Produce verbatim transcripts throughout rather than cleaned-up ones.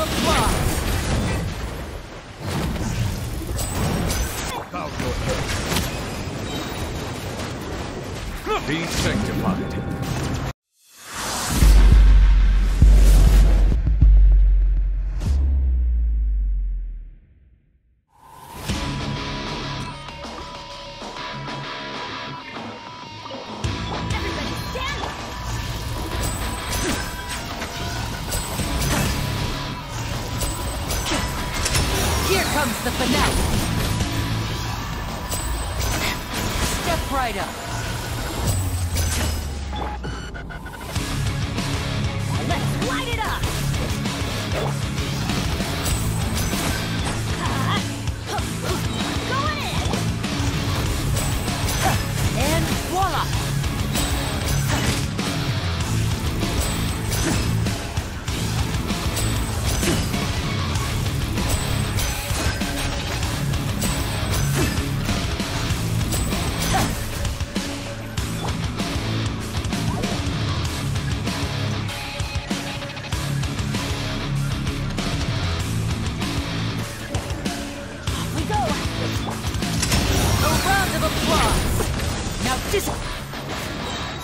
of applause. Be sanctified. Here comes the finale! Step right up! Let's light it up! Go in! And voila!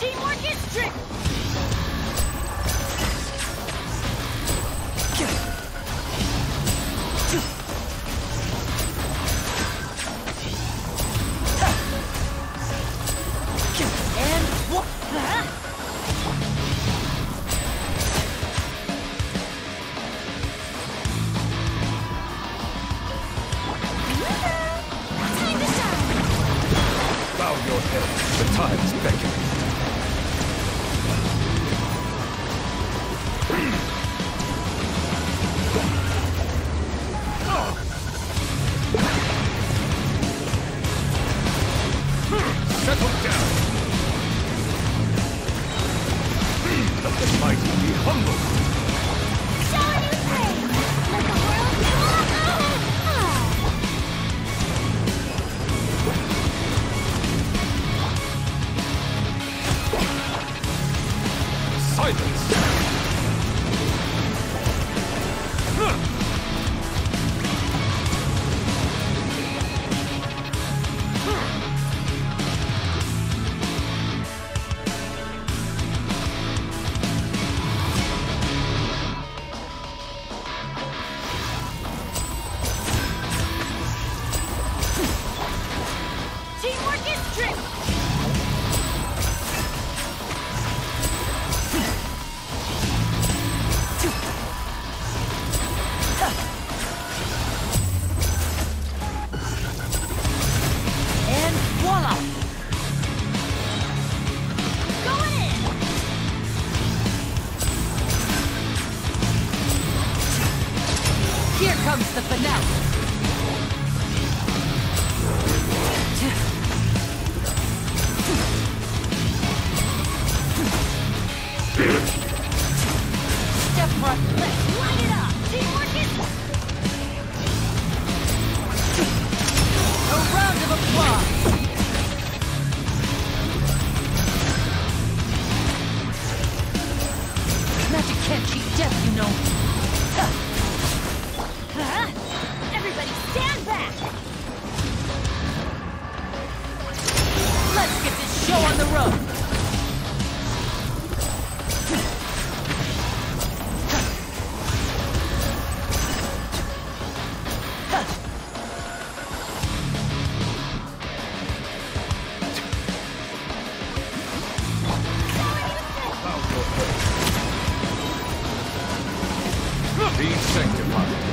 Teamwork is trick! And what the hell? Bow your head. The time is beckoning. Settle down. Let the mighty be humble. Show you praise. Let the world be humble. Silence. Here comes the finale. Step right, let's light it up. Teamwork is... A round of applause. Magic can't cheat death, you know. Everybody stand back! Let's get this show on the road! Be sanctified. Back.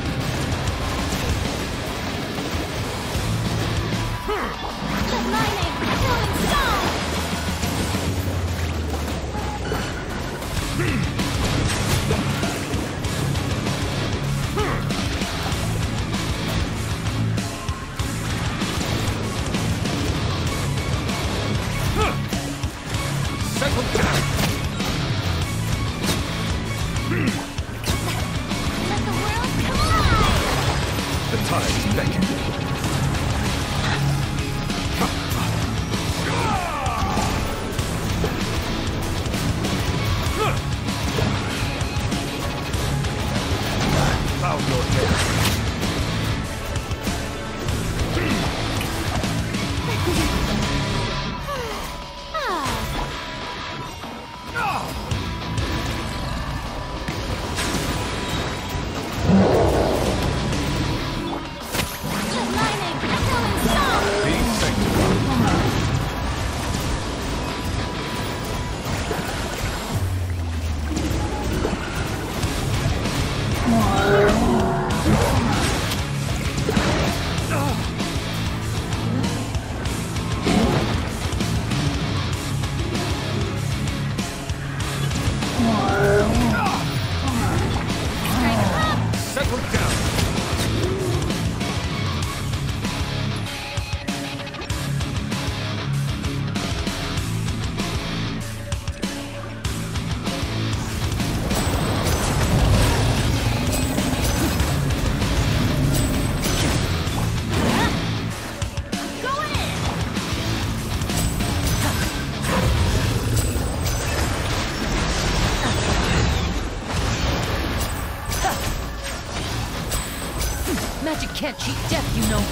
Magic can't cheat death, you know.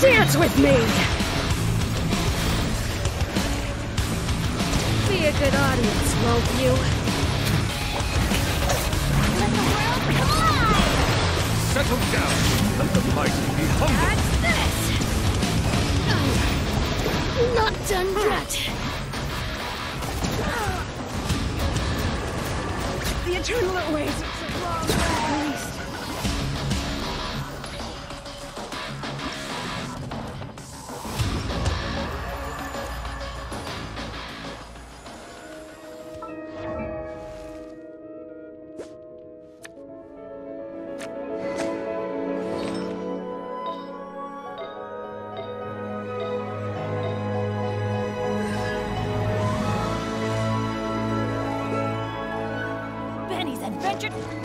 Dance with me! Be a good audience, won't you? Let the world collide! Settle down! Let the mighty be humble! That's this! Oh, not done yet! The eternal ways of so long ways! Adventure.